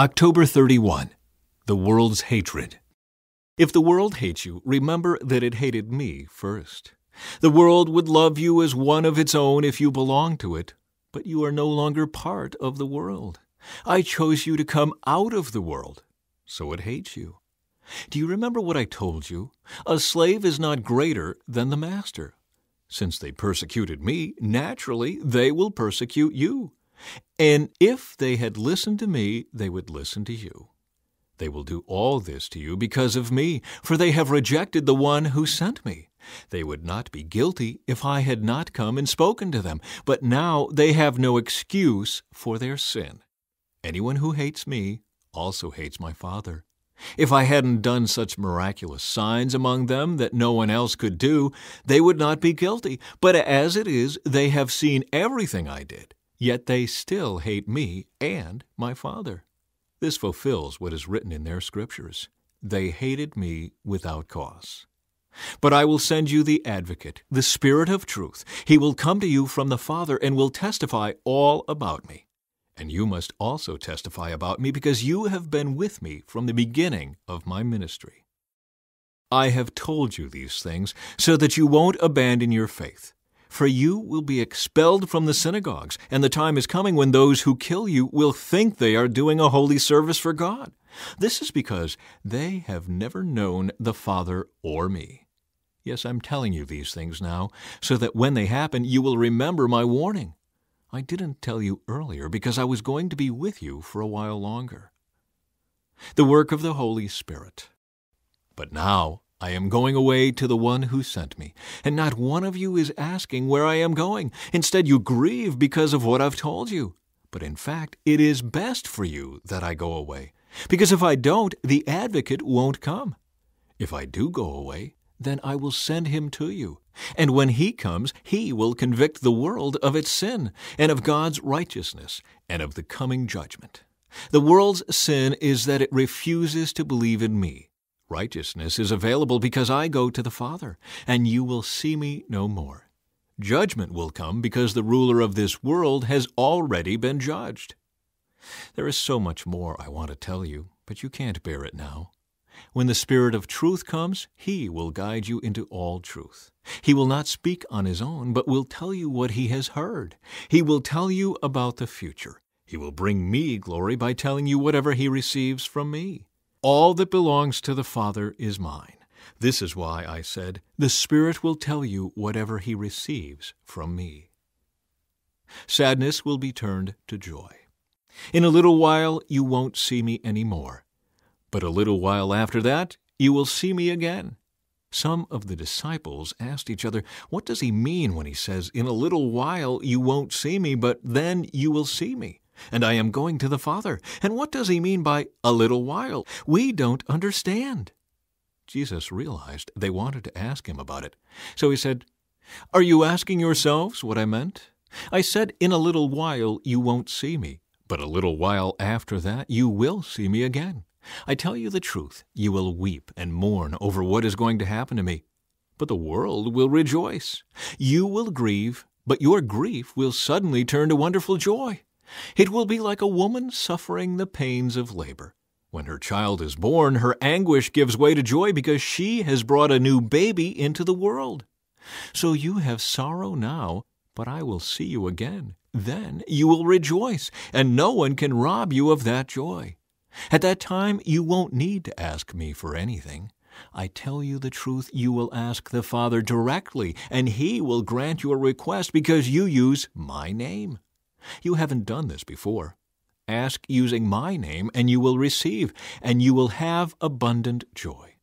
October 31. The World's Hatred. If the world hates you, remember that it hated me first. The world would love you as one of its own if you belonged to it, but you are no longer part of the world. I chose you to come out of the world, so it hates you. Do you remember what I told you? A slave is not greater than the master. Since they persecuted me, naturally they will persecute you. And if they had listened to me, they would listen to you. They will do all this to you because of me, for they have rejected the one who sent me. They would not be guilty if I had not come and spoken to them, but now they have no excuse for their sin. Anyone who hates me also hates my Father. If I hadn't done such miraculous signs among them that no one else could do, they would not be guilty. But as it is, they have seen everything I did. Yet they still hate me and my Father. This fulfills what is written in their scriptures. They hated me without cause. But I will send you the Advocate, the Spirit of Truth. He will come to you from the Father and will testify all about me. And you must also testify about me because you have been with me from the beginning of my ministry. I have told you these things so that you won't abandon your faith. For you will be expelled from the synagogues, and the time is coming when those who kill you will think they are doing a holy service for God. This is because they have never known the Father or me. Yes, I'm telling you these things now, so that when they happen, you will remember my warning. I didn't tell you earlier because I was going to be with you for a while longer. The work of the Holy Spirit. But now I am going away to the one who sent me, and not one of you is asking where I am going. Instead, you grieve because of what I've told you. But in fact, it is best for you that I go away, because if I don't, the Advocate won't come. If I do go away, then I will send him to you. And when he comes, he will convict the world of its sin, and of God's righteousness, and of the coming judgment. The world's sin is that it refuses to believe in me. Righteousness is available because I go to the Father, and you will see me no more. Judgment will come because the ruler of this world has already been judged. There is so much more I want to tell you, but you can't bear it now. When the Spirit of Truth comes, He will guide you into all truth. He will not speak on His own, but will tell you what He has heard. He will tell you about the future. He will bring me glory by telling you whatever He receives from me. All that belongs to the Father is mine. This is why I said, the Spirit will tell you whatever He receives from me. Sadness will be turned to joy. In a little while you won't see me any more, but a little while after that you will see me again. Some of the disciples asked each other, what does He mean when He says, in a little while you won't see me, but then you will see me? And I am going to the Father. And what does He mean by a little while? We don't understand. Jesus realized they wanted to ask Him about it. So He said, are you asking yourselves what I meant? I said, in a little while you won't see me, but a little while after that you will see me again. I tell you the truth, you will weep and mourn over what is going to happen to me, but the world will rejoice. You will grieve, but your grief will suddenly turn to wonderful joy. It will be like a woman suffering the pains of labor. When her child is born, her anguish gives way to joy because she has brought a new baby into the world. So you have sorrow now, but I will see you again. Then you will rejoice, and no one can rob you of that joy. At that time, you won't need to ask me for anything. I tell you the truth, you will ask the Father directly, and He will grant your request because you use my name. You haven't done this before. Ask using my name, and you will receive, and you will have abundant joy.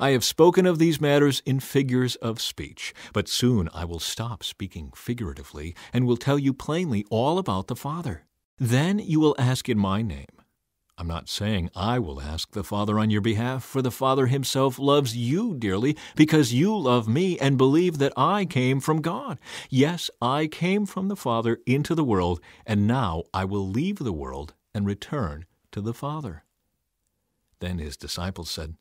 I have spoken of these matters in figures of speech, but soon I will stop speaking figuratively and will tell you plainly all about the Father. Then you will ask in my name. I'm not saying I will ask the Father on your behalf, for the Father Himself loves you dearly because you love me and believe that I came from God. Yes, I came from the Father into the world, and now I will leave the world and return to the Father. Then His disciples said,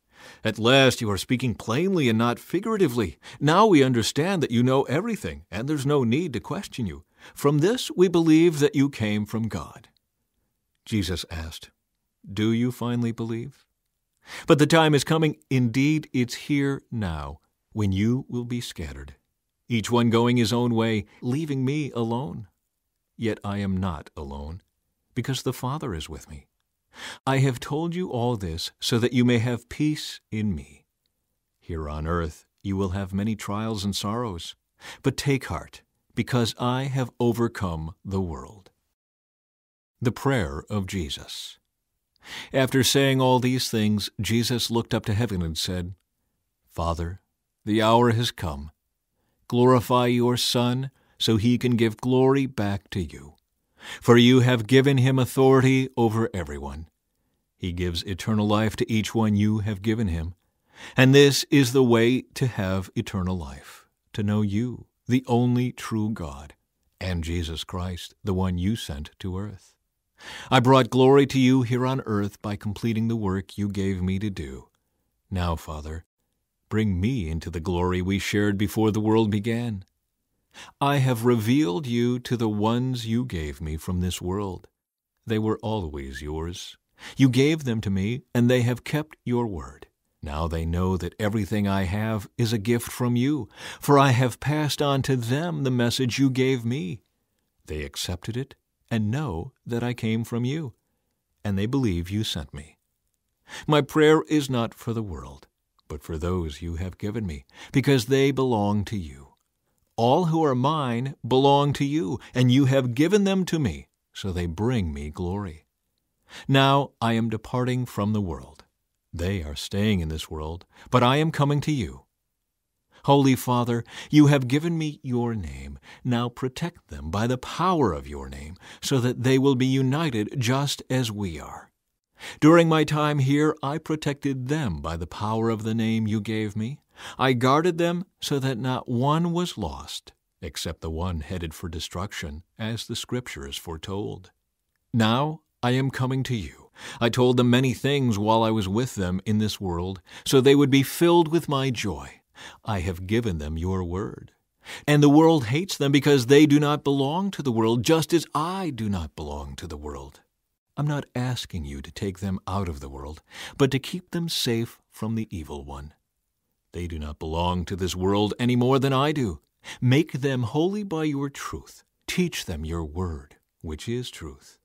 at last you are speaking plainly and not figuratively. Now we understand that you know everything, and there's no need to question you. From this we believe that you came from God. Jesus asked, Do you finally believe? But the time is coming, indeed it's here now, when you will be scattered, each one going his own way, leaving me alone. Yet I am not alone, because the Father is with me. I have told you all this so that you may have peace in me. Here on earth you will have many trials and sorrows, but take heart, because I have overcome the world. The Prayer of Jesus. After saying all these things, Jesus looked up to heaven and said, Father, the hour has come. Glorify your Son, so he can give glory back to you. For you have given him authority over everyone. He gives eternal life to each one you have given him. And this is the way to have eternal life, to know you, the only true God, and Jesus Christ, the one you sent to earth. I brought glory to you here on earth by completing the work you gave me to do. Now, Father, bring me into the glory we shared before the world began. I have revealed you to the ones you gave me from this world. They were always yours. You gave them to me, and they have kept your word. Now they know that everything I have is a gift from you, for I have passed on to them the message you gave me. They accepted it and know that I came from you, and they believe you sent me. My prayer is not for the world, but for those you have given me, because they belong to you. All who are mine belong to you, and you have given them to me, so they bring me glory. Now I am departing from the world. They are staying in this world, but I am coming to you. Holy Father, you have given me your name. Now protect them by the power of your name, so that they will be united just as we are. During my time here, I protected them by the power of the name you gave me. I guarded them so that not one was lost, except the one headed for destruction, as the Scriptures foretold. Now I am coming to you. I told them many things while I was with them in this world, so they would be filled with my joy. I have given them your word. And the world hates them because they do not belong to the world, just as I do not belong to the world. I'm not asking you to take them out of the world, but to keep them safe from the evil one. They do not belong to this world any more than I do. Make them holy by your truth. Teach them your word, which is truth.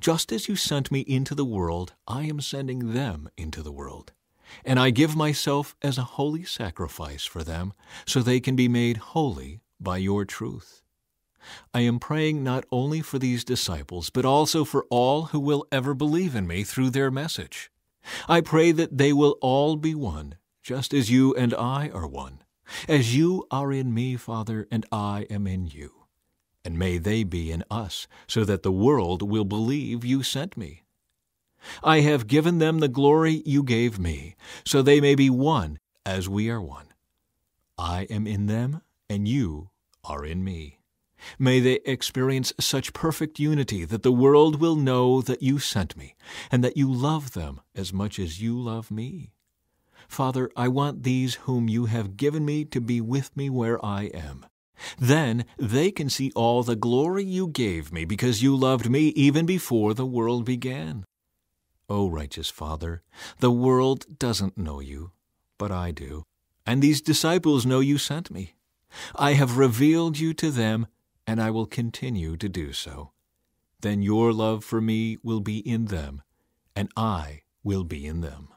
Just as you sent me into the world, I am sending them into the world. And I give myself as a holy sacrifice for them, so they can be made holy by your truth. I am praying not only for these disciples, but also for all who will ever believe in me through their message. I pray that they will all be one, just as you and I are one, as you are in me, Father, and I am in you. And may they be in us, so that the world will believe you sent me. I have given them the glory you gave me, so they may be one as we are one. I am in them, and you are in me. May they experience such perfect unity that the world will know that you sent me, and that you love them as much as you love me. Father, I want these whom you have given me to be with me where I am. Then they can see all the glory you gave me, because you loved me even before the world began. O righteous Father, the world doesn't know you, but I do, and these disciples know you sent me. I have revealed you to them, and I will continue to do so. Then your love for me will be in them, and I will be in them.